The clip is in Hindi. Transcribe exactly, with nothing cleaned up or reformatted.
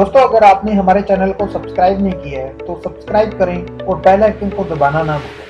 दोस्तों, अगर आपने हमारे चैनल को सब्सक्राइब नहीं किया है तो सब्सक्राइब करें और बेल आइकन को दबाना ना भूलें।